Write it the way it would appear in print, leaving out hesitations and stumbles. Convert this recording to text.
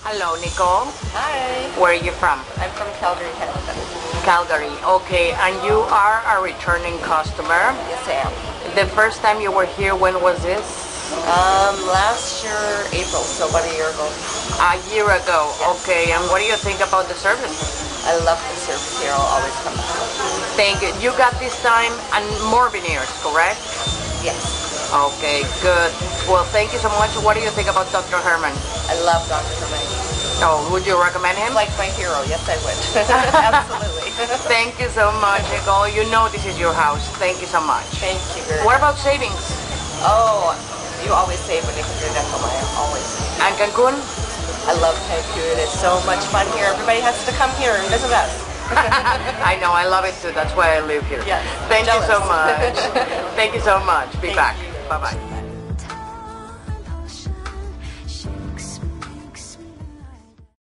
Hello, Nicole. Hi. Where are you from? I'm from Calgary, Canada. Calgary, okay. And you are a returning customer? Yes, I am. The first time you were here, when was this? Last year, April, so about a year ago. A year ago, yes. Okay. And what do you think about the service? I love the service here. I'll always come back. Thank you. You got this time and more veneers, correct? Yes. Okay, good. Well, thank you so much. What do you think about Dr. Herman? I love Dr. Herman. Oh, would you recommend him? Like my hero. Yes, I would. Absolutely. Thank you so much, Nicole. You know this is your house. Thank you so much. Thank you. What about savings? Oh, you always save when you come to Cancún. Always. And Cancún? I love Cancún. It's so much fun here. Everybody has to come here and visit us. I know. I love it too. That's why I live here. Yes. Thank you so much. Thank you so much. Be back. Bye-bye.